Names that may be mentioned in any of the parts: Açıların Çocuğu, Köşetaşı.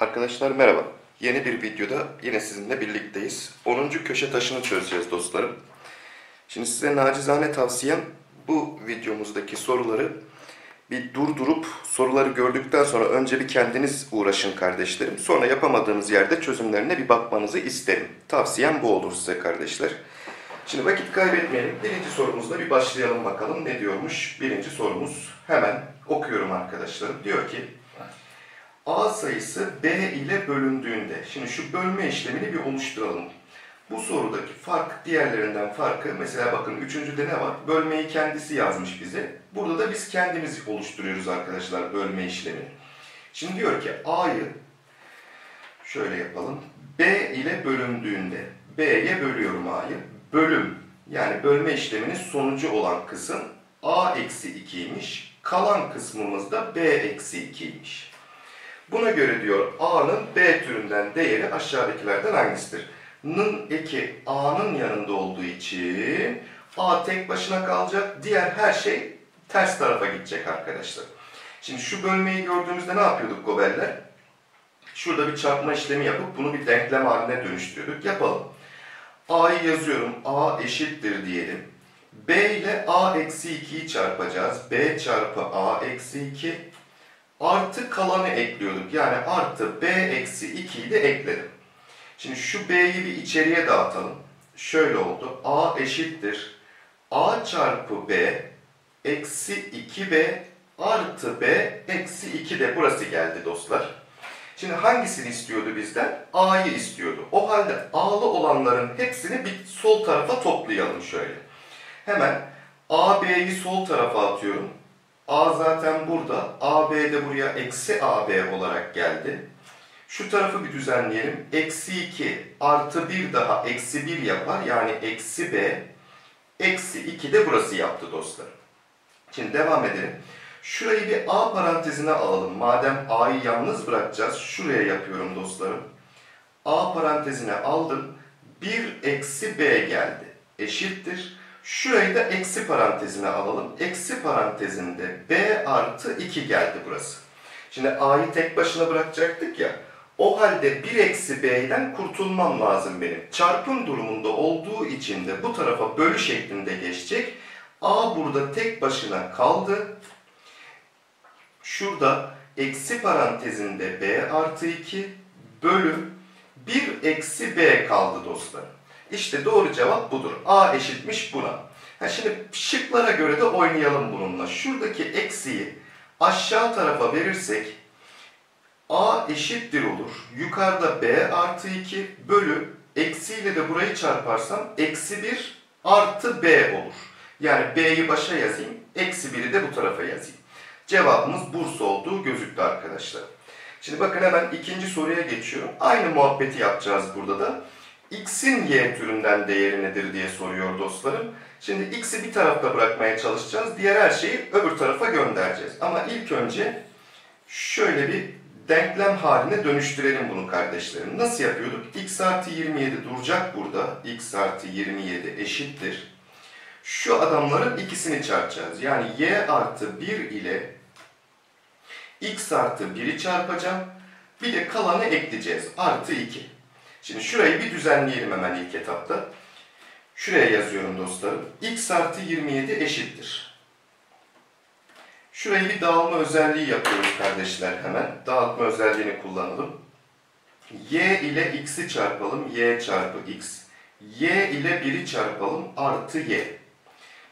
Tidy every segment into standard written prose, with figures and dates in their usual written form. Arkadaşlar merhaba. Yeni bir videoda yine sizinle birlikteyiz. 10. köşe taşını çözeceğiz dostlarım. Şimdi size nacizane tavsiyem bu videomuzdaki soruları bir durdurup soruları gördükten sonra önce bir kendiniz uğraşın kardeşlerim. Sonra yapamadığınız yerde çözümlerine bir bakmanızı isterim. Tavsiyem bu olur size kardeşler. Şimdi vakit kaybetmeyelim. Birinci sorumuzla bir başlayalım bakalım ne diyormuş. Birinci sorumuz hemen okuyorum arkadaşlarım. Diyor ki A sayısı B ile bölündüğünde, şimdi şu bölme işlemini bir oluşturalım. Bu sorudaki fark diğerlerinden farkı, mesela bakın üçüncüde ne var? Bölmeyi kendisi yazmış bize. Burada da biz kendimiz oluşturuyoruz arkadaşlar bölme işlemini. Şimdi diyor ki A'yı şöyle yapalım. B ile bölündüğünde, B'ye bölüyorum A'yı. Bölüm, yani bölme işleminin sonucu olan kısım A-2'ymiş. Kalan kısmımız da B-2'ymiş. Buna göre diyor A'nın B türünden değeri aşağıdakilerden hangisidir? N'ın eki A'nın yanında olduğu için A tek başına kalacak. Diğer her şey ters tarafa gidecek arkadaşlar. Şimdi şu bölmeyi gördüğümüzde ne yapıyorduk gobeller? Şurada bir çarpma işlemi yapıp bunu bir denklem haline dönüştürüyorduk. Yapalım. A'yı yazıyorum. A eşittir diyelim. B ile A-2'yi çarpacağız. B çarpı A-2 artı kalanı ekliyorduk. Yani artı B-2'yi de ekledim. Şimdi şu B'yi bir içeriye dağıtalım. Şöyle oldu. A eşittir. A çarpı B eksi 2B artı B eksi 2 de burası geldi dostlar. Şimdi hangisini istiyordu bizden? A'yı istiyordu. O halde A'lı olanların hepsini bir sol tarafa toplayalım şöyle. Hemen A, B'yi sol tarafa atıyorum. A zaten burada. A, B de buraya eksi A, B olarak geldi. Şu tarafı bir düzenleyelim. Eksi 2 artı 1 daha eksi 1 yapar. Yani eksi B, eksi 2 de burası yaptı dostlar. Şimdi devam edelim. Şurayı bir A parantezine alalım. Madem A'yı yalnız bırakacağız. Şuraya yapıyorum dostlarım. A parantezine aldım. 1 eksi B geldi. Eşittir. Şurayı da eksi parantezine alalım. Eksi parantezinde B artı 2 geldi burası. Şimdi A'yı tek başına bırakacaktık ya. O halde 1 eksi B'den kurtulmam lazım benim. Çarpım durumunda olduğu için de bu tarafa bölü şeklinde geçecek. A burada tek başına kaldı. Şurada eksi parantezinde B artı 2 bölü 1 eksi B kaldı dostlar. İşte doğru cevap budur. A eşitmiş buna. Şimdi şıklara göre de oynayalım bununla. Şuradaki eksiyi aşağı tarafa verirsek A eşittir olur. Yukarıda B artı 2 bölü eksiyle de burayı çarparsam eksi 1 artı B olur. Yani B'yi başa yazayım. Eksi 1'i de bu tarafa yazayım. Cevabımız Bursa olduğu gözüktü arkadaşlar. Şimdi bakın hemen ikinci soruya geçiyorum. Aynı muhabbeti yapacağız burada da. X'in Y türünden değeri nedir diye soruyor dostlarım. Şimdi X'i bir tarafta bırakmaya çalışacağız. Diğer her şeyi öbür tarafa göndereceğiz. Ama ilk önce şöyle bir denklem haline dönüştürelim bunu kardeşlerim. Nasıl yapıyorduk? X artı 27 duracak burada. X artı 27 eşittir. Şu adamların ikisini çarpacağız. Yani Y artı 1 ile X artı 1'i çarpacağım. Bir de kalanı ekleyeceğiz. Artı 2. Şimdi şurayı bir düzenleyelim hemen ilk etapta. Şuraya yazıyorum dostlarım. X artı 27 eşittir. Şurayı bir dağılma özelliği yapıyoruz kardeşler hemen. Dağıtma özelliğini kullanalım. Y ile X'i çarpalım. Y çarpı X. Y ile 1'i çarpalım. Artı Y.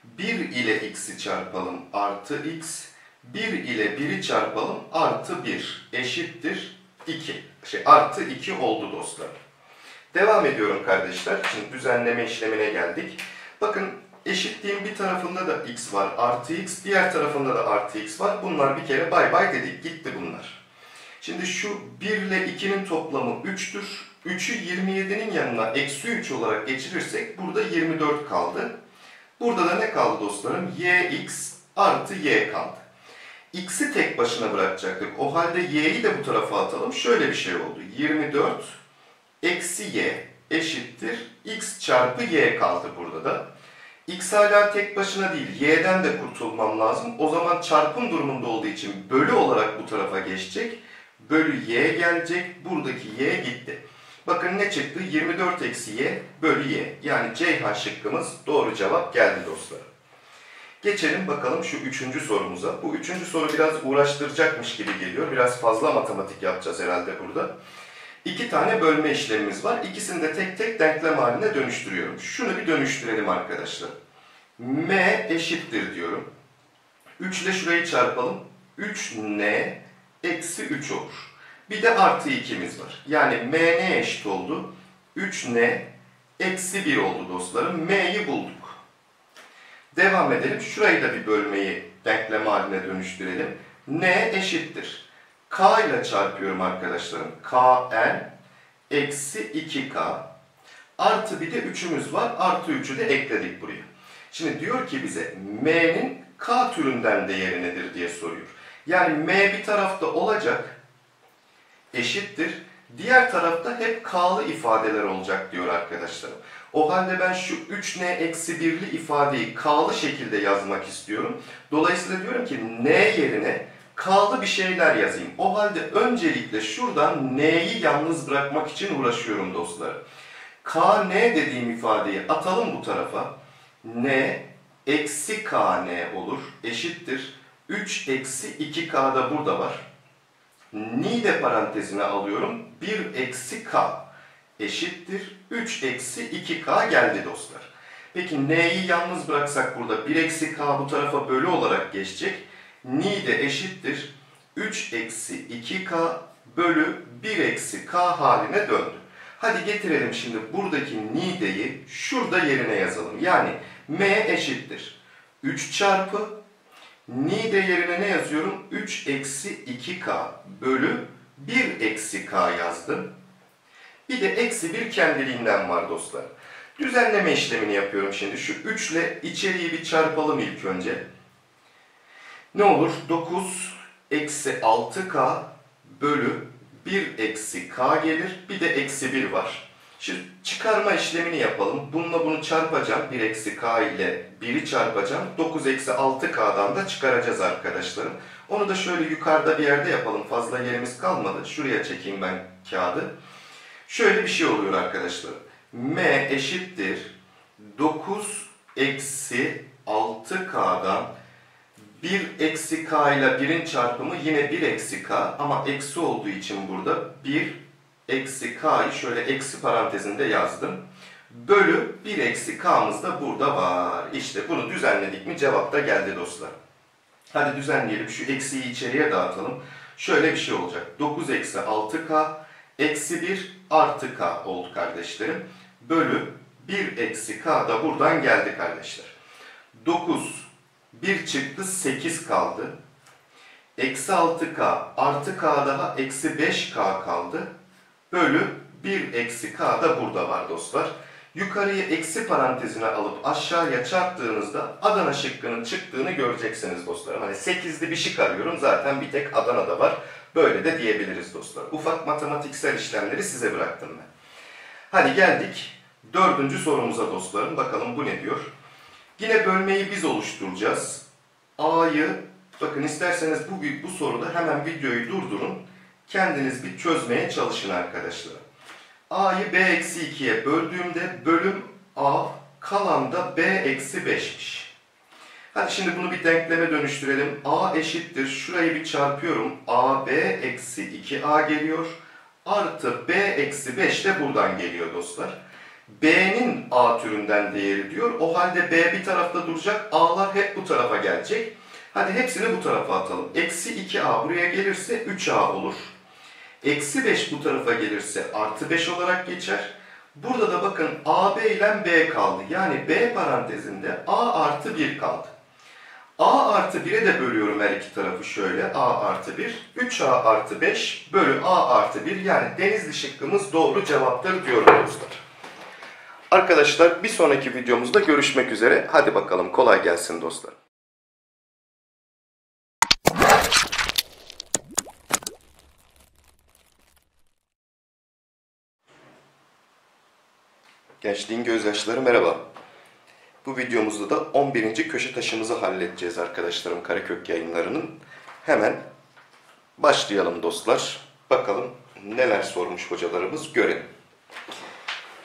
1 ile X'i çarpalım. Artı X. 1 ile 1'i çarpalım. Artı 1 eşittir 2. Artı 2 oldu dostlar. Devam ediyorum kardeşler. Şimdi düzenleme işlemine geldik. Bakın eşitliğin bir tarafında da x var artı x. Diğer tarafında da artı x var. Bunlar bir kere bay bay dedik. Gitti bunlar. Şimdi şu 1 ile 2'nin toplamı 3'tür. 3'ü 27'nin yanına eksi 3 olarak geçirirsek burada 24 kaldı. Burada da ne kaldı dostlarım? Yx artı y kaldı. X'i tek başına bırakacaktık. O halde y'yi de bu tarafa atalım. Şöyle bir şey oldu. 24 eksi y eşittir. X çarpı y kaldı burada da. X hala tek başına değil. Y'den de kurtulmam lazım. O zaman çarpım durumunda olduğu için bölü olarak bu tarafa geçecek. bölü y gelecek. Buradaki y gitti. Bakın ne çıktı? 24 eksi y bölü y. Yani Ceyhan şıkkımız doğru cevap geldi dostlar. Geçelim bakalım şu üçüncü sorumuza. Bu üçüncü soru biraz uğraştıracakmış gibi geliyor. Biraz fazla matematik yapacağız herhalde burada. İki tane bölme işlemimiz var. İkisini de tek tek denklem haline dönüştürüyorum. Şunu bir dönüştürelim arkadaşlar. M eşittir diyorum. 3 ile şurayı çarpalım. 3n eksi 3 olur. Bir de artı 2'miz var. Yani mn eşit oldu. 3n eksi 1 oldu dostlarım. M'yi bulduk. Devam edelim. Şurayı da bir bölmeyi denklem haline dönüştürelim. N eşittir. K ile çarpıyorum arkadaşlarım. Kn eksi 2k. Artı bir de 3'ümüz var. Artı 3'ü de ekledik buraya. Şimdi diyor ki bize m'nin k türünden değeri nedir diye soruyor. Yani m bir tarafta olacak, eşittir. Diğer tarafta hep k'lı ifadeler olacak diyor arkadaşlarım. O halde ben şu 3n-1'li ifadeyi k'lı şekilde yazmak istiyorum. Dolayısıyla diyorum ki n yerine k'lı bir şeyler yazayım. O halde öncelikle şuradan n'yi yalnız bırakmak için uğraşıyorum dostlar. Kn dediğim ifadeyi atalım bu tarafa. N eksi kn olur. Eşittir. 3 eksi 2k da burada var. N'yi de parantezine alıyorum. 1 eksi k eşittir. 3 eksi 2k geldi dostlar. Peki n'yi yalnız bıraksak burada 1 eksi k bu tarafa bölü olarak geçecek. N'yi de eşittir. 3 eksi 2k bölü 1 eksi k haline döndü. Hadi getirelim şimdi buradaki n'yi şurada yerine yazalım. Yani m eşittir 3 çarpı n'yi de yerine ne yazıyorum? 3 eksi 2k bölü 1 eksi k yazdım. Bir de eksi 1 kendiliğinden var dostlar. Düzenleme işlemini yapıyorum şimdi. Şu 3 ile içeriği bir çarpalım ilk önce. Ne olur? 9 eksi 6k bölü 1 eksi k gelir. Bir de eksi 1 var. Şimdi çıkarma işlemini yapalım. Bununla bunu çarpacağım. 1 eksi k ile 1'i çarpacağım. 9 eksi 6k'dan da çıkaracağız arkadaşlarım. Onu da şöyle yukarıda bir yerde yapalım. Fazla yerimiz kalmadı. Şuraya çekeyim ben kağıdı. Şöyle bir şey oluyor arkadaşlarım. M eşittir 9 eksi 6k'dan 1 eksi k ile 1'in çarpımı yine 1 eksi k ama eksi olduğu için burada 1 eksi k'yı şöyle eksi parantezinde yazdım. Bölü 1 eksi k'mız da burada var. İşte bunu düzenledik mi cevap da geldi dostlar. Hadi düzenleyelim. Şu eksiyi içeriye dağıtalım. Şöyle bir şey olacak. 9 eksi 6k eksi 1 artı k oldu kardeşlerim. Bölü 1 eksi k da buradan geldi kardeşler. 9 1 çıktı 8 kaldı. Eksi 6k artı k daha eksi 5k kaldı. Bölü 1 eksi k da burada var dostlar. Yukarıyı eksi parantezine alıp aşağıya çarptığınızda Adana şıkkının çıktığını göreceksiniz dostlar. Hani 8'li bir şık arıyorum zaten bir tek Adana'da var. Böyle de diyebiliriz dostlar. Ufak matematiksel işlemleri size bıraktım ben. Hadi geldik 4. sorumuza dostlarım. Bakalım bu ne diyor? Yine bölmeyi biz oluşturacağız. A'yı, bakın isterseniz bu soruda hemen videoyu durdurun. Kendiniz bir çözmeye çalışın arkadaşlar. A'yı B-2'ye böldüğümde bölüm A kalan da B-5'miş. Hadi şimdi bunu bir denkleme dönüştürelim. A eşittir. Şurayı bir çarpıyorum. AB-2A geliyor. Artı B-5 de buradan geliyor dostlar. B'nin A türünden değeri diyor. O halde B bir tarafta duracak. A'lar hep bu tarafa gelecek. Hadi hepsini bu tarafa atalım. Eksi 2A buraya gelirse 3A olur. Eksi 5 bu tarafa gelirse artı 5 olarak geçer. Burada da bakın AB ile B kaldı. Yani B parantezinde A artı 1 kaldı. A artı 1'e de bölüyorum her iki tarafı şöyle. A artı 1, 3A artı 5 bölü A artı 1. Yani Denizli şıkkımız doğru cevaptır diyorum dostlar. Arkadaşlar bir sonraki videomuzda görüşmek üzere. Hadi bakalım kolay gelsin dostlar. Gençliğin gözyaşları merhaba. Bu videomuzda da 11. köşe taşımızı halledeceğiz arkadaşlarım Karekök Yayınları'nın. Hemen başlayalım dostlar. Bakalım neler sormuş hocalarımız, görelim.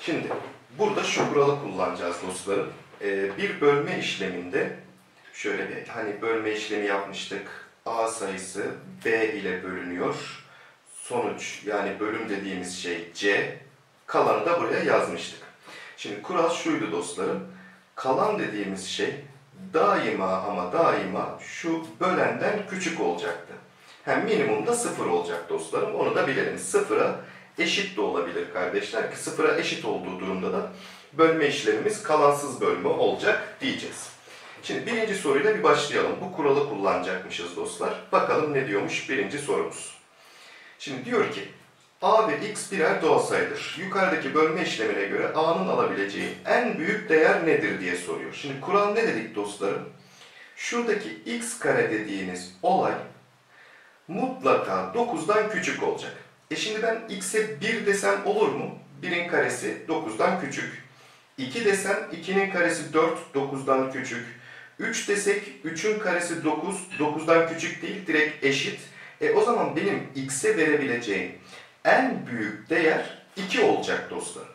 Şimdi burada şu kuralı kullanacağız dostlarım. Bir bölme işleminde şöyle bir bölme işlemi yapmıştık. A sayısı B ile bölünüyor. Sonuç yani bölüm dediğimiz şey C. Kalanı da buraya yazmıştık. Şimdi kural şuydu dostlarım. Kalan dediğimiz şey daima ama daima şu bölenden küçük olacaktı. Hem minimumda 0 olacak dostlarım. Onu da bilelim. 0'a eşit de olabilir kardeşler ki 0'a eşit olduğu durumda da bölme işlemimiz kalansız bölme olacak diyeceğiz. Şimdi birinci soruyla bir başlayalım. Bu kuralı kullanacakmışız dostlar. Bakalım ne diyormuş birinci sorumuz. Şimdi diyor ki A ve X birer doğal sayıdır. Yukarıdaki bölme işlemine göre A'nın alabileceği en büyük değer nedir diye soruyor. Şimdi kural ne dedik dostlarım? Şuradaki X kare dediğiniz olay mutlaka 9'dan küçük olacak. Şimdi ben X'e 1 desem olur mu? 1'in karesi 9'dan küçük. 2 desem 2'nin karesi 4, 9'dan küçük. 3 desek 3'ün karesi 9, 9'dan küçük değil, direkt eşit. O zaman benim X'e verebileceğim en büyük değer 2 olacak dostlar.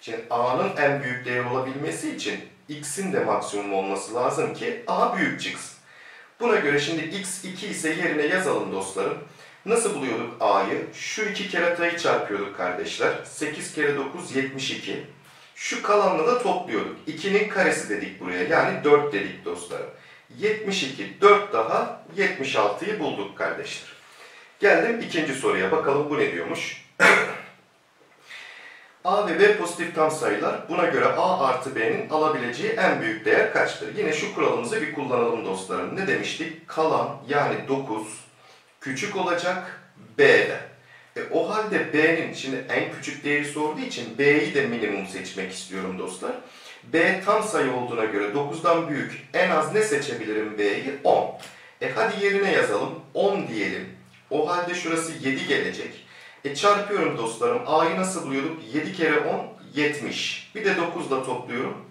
Şimdi A'nın en büyük değer olabilmesi için X'in de maksimum olması lazım ki A büyük çıksın. Buna göre şimdi X 2 ise yerine yazalım dostlarım. Nasıl buluyorduk A'yı? Şu iki keratayı çarpıyorduk kardeşler. 8 kere 9, 72. Şu kalanla da topluyorduk. 2'nin karesi dedik buraya. Yani 4 dedik dostlarım. 72, 4 daha 76'yı bulduk kardeşler. Geldim ikinci soruya. Bakalım bu ne diyormuş? A ve B pozitif tam sayılar. Buna göre A artı B'nin alabileceği en büyük değer kaçtır? Yine şu kuralımızı bir kullanalım dostlarım. Ne demiştik? Kalan yani 9 küçük olacak B'den. O halde B'nin şimdi en küçük değeri sorduğu için B'yi de minimum seçmek istiyorum dostlar. B tam sayı olduğuna göre 9'dan büyük en az ne seçebilirim B'yi? 10. Hadi yerine yazalım. 10 diyelim. O halde şurası 7 gelecek. Çarpıyorum dostlarım. A'yı nasıl buluyorduk? 7 kere 10, 70. Bir de 9 ile topluyorum.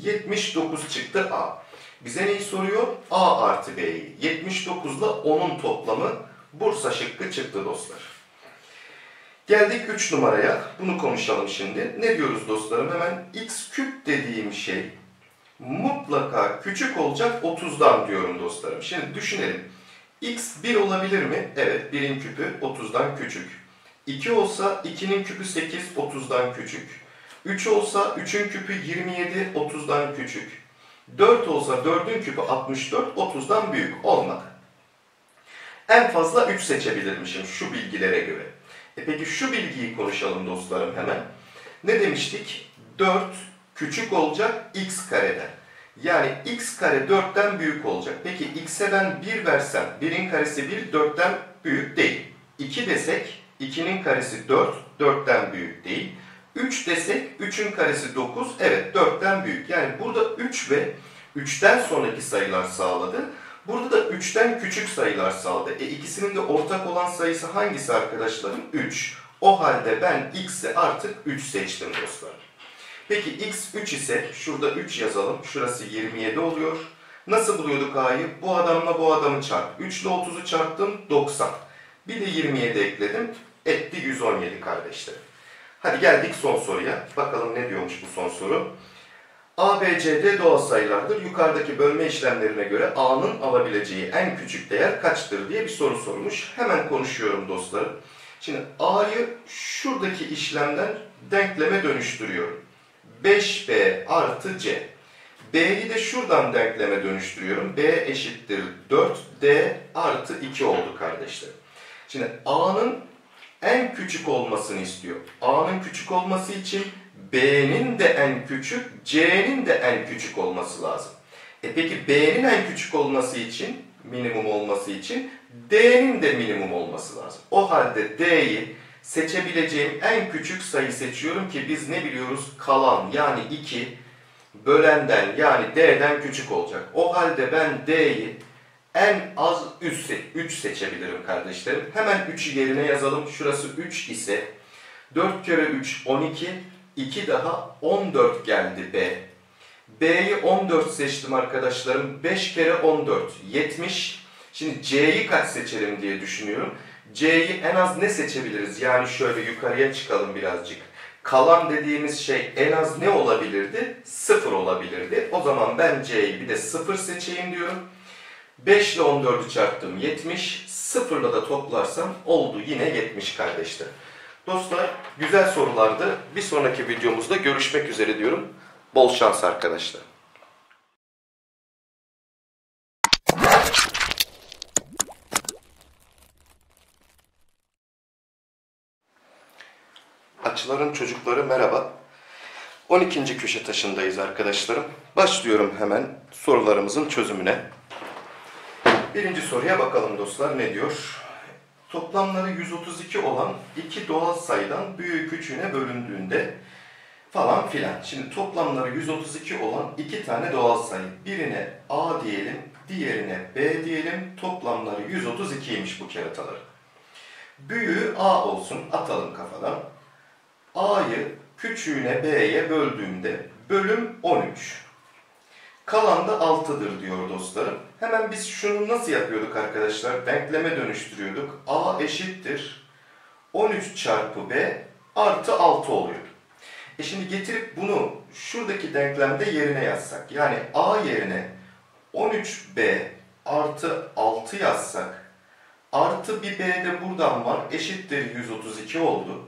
79 çıktı A. Bize neyi soruyor? A artı B'yi. 79 ile 10'un toplamı Bursa şıkkı çıktı dostlar. Geldik 3 numaraya. Bunu konuşalım şimdi. Ne diyoruz dostlarım? Hemen x küp dediğim şey mutlaka küçük olacak 30'dan diyorum dostlarım. Şimdi düşünelim. X 1 olabilir mi? Evet, 1'in küpü 30'dan küçük. 2 olsa 2'nin küpü 8, 30'dan küçük. 3 olsa 3'ün küpü 27, 30'dan küçük. 4 olsa 4'ün küpü 64, 30'dan büyük. Olmadı. En fazla 3 seçebilirmişim şu bilgilere göre. Peki şu bilgiyi konuşalım dostlarım hemen. Ne demiştik? 4 küçük olacak x kareden. Yani x kare 4'ten büyük olacak. Peki x'e ben 1 versem 1'in karesi 1, 4'ten büyük değil. 2 desek 2'nin karesi 4, 4'ten büyük değil. 3 desek 3'ün karesi 9, evet 4'ten büyük. Yani burada 3 ve 3'ten sonraki sayılar sağladı. Burada da 3'ten küçük sayılar sağladı. İkisinin de ortak olan sayısı hangisi arkadaşlarım? 3. O halde ben x'i artık 3 seçtim dostlarım. Peki x 3 ise şurada 3 yazalım. Şurası 27 oluyor. Nasıl buluyorduk a'yı? Bu adamla bu adamı çarp. 3 ile 30'u çarptım 90. Bir de 27 ekledim. Etti 117 kardeşlerim. Hadi geldik son soruya. Bakalım ne diyormuş bu son soru. A, B, C, D doğal sayılardır. Yukarıdaki bölme işlemlerine göre A'nın alabileceği en küçük değer kaçtır diye bir soru sormuş. Hemen konuşuyorum dostlarım. Şimdi A'yı şuradaki işlemden denkleme dönüştürüyorum. 5B artı C. B'yi de şuradan denkleme dönüştürüyorum. B eşittir 4D artı 2 oldu kardeşlerim. Şimdi A'nın en küçük olmasını istiyor. A'nın küçük olması için B'nin de en küçük, C'nin de en küçük olması lazım. Peki B'nin en küçük olması için, minimum olması için D'nin de minimum olması lazım. O halde D'yi seçebileceğim en küçük sayı seçiyorum ki biz ne biliyoruz? Kalan yani 2 bölenden yani D'den küçük olacak. O halde ben D'yi en az 3 seçebilirim kardeşlerim. Hemen 3'ü yerine yazalım. Şurası 3 ise 4 kere 3 12, 2 daha 14 geldi B. B'yi 14 seçtim arkadaşlarım. 5 kere 14 70. Şimdi C'yi kaç seçelim diye düşünüyorum. C'yi en az ne seçebiliriz? Yani şöyle yukarıya çıkalım birazcık. Kalan dediğimiz şey en az ne olabilirdi? 0 olabilirdi. O zaman ben C'yi bir de 0 seçeyim diyorum. 5 ile 14'ü çarptım 70. 0 ile de toplarsam oldu yine 70 kardeşler. Dostlar, güzel sorulardı. Bir sonraki videomuzda görüşmek üzere diyorum. Bol şans arkadaşlar. Açıların çocukları merhaba. 12. köşe taşındayız arkadaşlarım. Başlıyorum hemen sorularımızın çözümüne. Birinci soruya bakalım dostlar, ne diyor? Toplamları 132 olan iki doğal sayıdan büyük üçüne bölündüğünde falan filan. Şimdi toplamları 132 olan iki tane doğal sayı. Birine A diyelim, diğerine B diyelim. Toplamları 132'ymiş bu kerataları. Büyüğü A olsun, atalım kafadan. A'yı küçüğüne B'ye böldüğümde bölüm 13. Kalan da 6'dır diyor dostlarım. Hemen biz şunu nasıl yapıyorduk arkadaşlar? Denkleme dönüştürüyorduk. A eşittir 13 çarpı B artı 6 oluyor. E şimdi getirip bunu şuradaki denklemde yerine yazsak. Yani A yerine 13B artı 6 yazsak. Artı bir B de buradan var. Eşittir 132 oldu.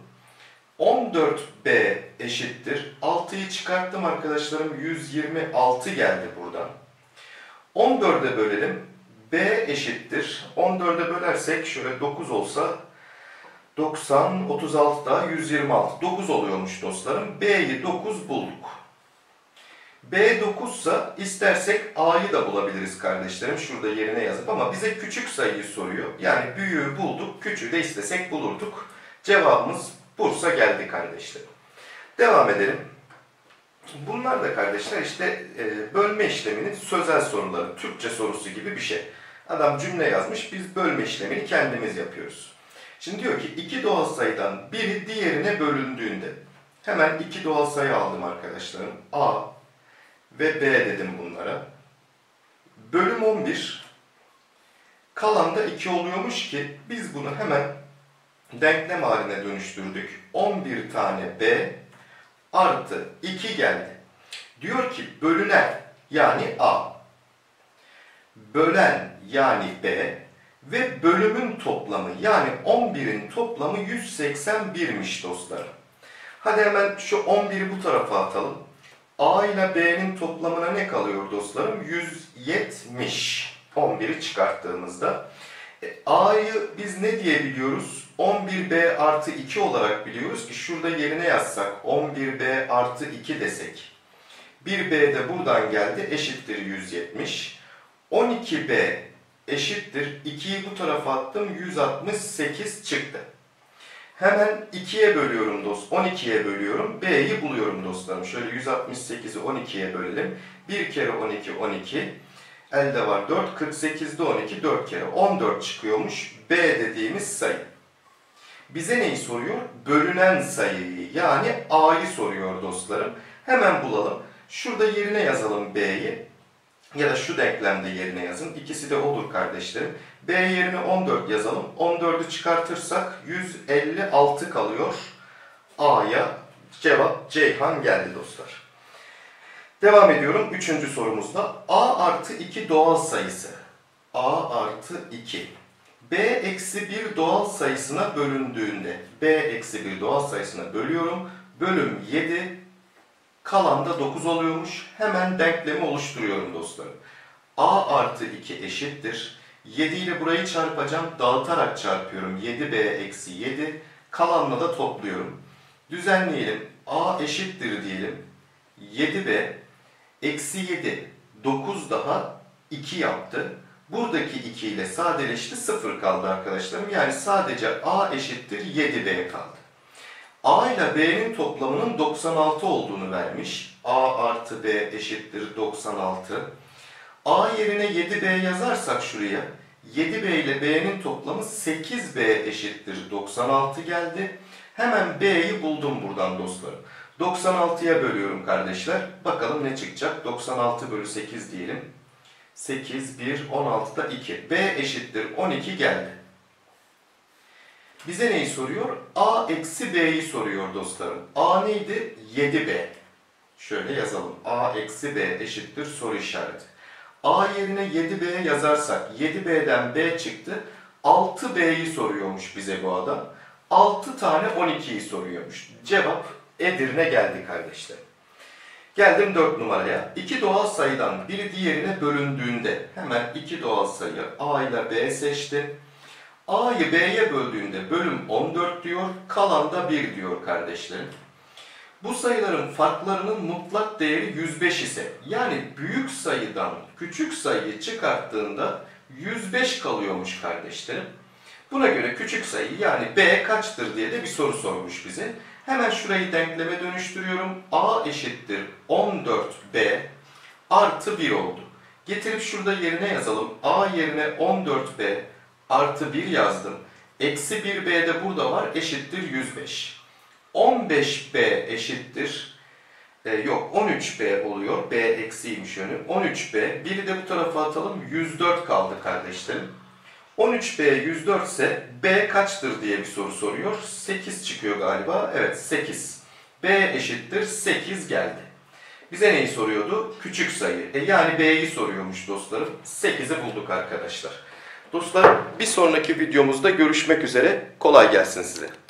14B eşittir. 6'yı çıkarttım arkadaşlarım. 126 geldi buradan. 14'e bölelim. B eşittir. 14'e bölersek şöyle 9 olsa 90, 36 daha 126. 9 oluyormuş dostlarım. B'yi 9 bulduk. B 9 ise istersek A'yı da bulabiliriz kardeşlerim. Şurada yerine yazıp, ama bize küçük sayıyı soruyor. Yani büyüğü bulduk. Küçüğü de istesek bulurduk. Cevabımız Bursa geldi kardeşlerim. Devam edelim. Bunlar da kardeşler işte bölme işleminin sözel soruları. Türkçe sorusu gibi bir şey. Adam cümle yazmış. Biz bölme işlemini kendimiz yapıyoruz. Şimdi diyor ki iki doğal sayıdan biri diğerine bölündüğünde. Hemen iki doğal sayı aldım arkadaşlarım. A ve B dedim bunlara. Bölüm 11. Kalan da 2 oluyormuş ki biz bunu hemen denklem haline dönüştürdük. 11 tane B artı 2 geldi. Diyor ki bölünen yani A, bölen yani B ve bölümün toplamı yani 11'in toplamı 181'miş dostlar. Hadi hemen şu 11'i bu tarafa atalım. A ile B'nin toplamına ne kalıyor dostlarım? 170. 11'i çıkarttığımızda. A'yı biz ne diyebiliyoruz? 11B artı 2 olarak biliyoruz ki şurada yerine yazsak 11B artı 2 desek. 1B de buradan geldi, eşittir 170. 12B eşittir 2'yi bu tarafa attım, 168 çıktı. Hemen 2'ye bölüyorum dost, 12'ye bölüyorum, B'yi buluyorum dostlarım. Şöyle 168'i 12'ye bölelim. 1 kere 12, 12. Elde var 4, 48'de 12, 4 kere 14 çıkıyormuş. B dediğimiz sayı. Bize neyi soruyor? Bölünen sayıyı, yani A'yı soruyor dostlarım. Hemen bulalım. Şurada yerine yazalım B'yi. Ya da şu denklemde yerine yazın. İkisi de olur kardeşlerim. B yerine 14 yazalım. 14'ü çıkartırsak 156 kalıyor. A'ya cevap Ceyhan geldi dostlar. Devam ediyorum. Üçüncü sorumuzda A artı 2 doğal sayısı. A artı 2. B eksi 1 doğal sayısına bölündüğünde. B eksi 1 doğal sayısına bölüyorum. Bölüm 7. Kalan da 9 oluyormuş. Hemen denklemi oluşturuyorum dostlarım. A artı 2 eşittir. 7 ile burayı çarpacağım. Dağıtarak çarpıyorum. 7B eksi 7. Kalanla da topluyorum. Düzenleyelim. A eşittir diyelim. 7B eksi 7, 9 daha 2 yaptı. Buradaki 2 ile sadeleşti, 0 kaldı arkadaşlarım. Yani sadece A eşittir 7B kaldı. A ile B'nin toplamının 96 olduğunu vermiş. A artı B eşittir 96. A yerine 7B yazarsak şuraya, 7B ile B'nin toplamı 8B eşittir 96 geldi. Hemen B'yi buldum buradan dostlarım. 96'ya bölüyorum kardeşler. Bakalım ne çıkacak? 96 bölü 8 diyelim. 8, 1, 16'da 2. B eşittir 12 geldi. Bize neyi soruyor? A eksi B'yi soruyor dostlarım. A neydi? 7B. Şöyle yazalım. A eksi B eşittir soru işareti. A yerine 7B yazarsak 7B'den B çıktı. 6B'yi soruyormuş bize bu adam. 6 tane 12'yi soruyormuş. Cevap Edirne geldi kardeşler. Geldim 4 numaraya. İki doğal sayıdan biri diğerine bölündüğünde hemen iki doğal sayı A ile B seçtim. A'yı B'ye böldüğünde bölüm 14 diyor, kalan da 1 diyor kardeşlerim. Bu sayıların farklarının mutlak değeri 105 ise, yani büyük sayıdan küçük sayıyı çıkarttığında 105 kalıyormuş kardeşlerim. Buna göre küçük sayı yani B kaçtır diye de bir soru sormuş bize. Hemen şurayı denkleme dönüştürüyorum. A eşittir 14B artı 1 oldu. Getirip şurada yerine yazalım. A yerine 14B artı 1 yazdım. Eksi 1B de burada var. Eşittir 105. 15B eşittir. Yok 13B oluyor. B eksiymiş yönü. 13B. 1'i de bu tarafa atalım. 104 kaldı kardeşlerim. 13B 104 ise B kaçtır diye bir soru soruyor. 8 çıkıyor galiba. Evet 8. B eşittir 8 geldi. Bize neyi soruyordu? Küçük sayı. Yani B'yi soruyormuş dostlarım. 8'i bulduk arkadaşlar. Dostlar, bir sonraki videomuzda görüşmek üzere. Kolay gelsin size.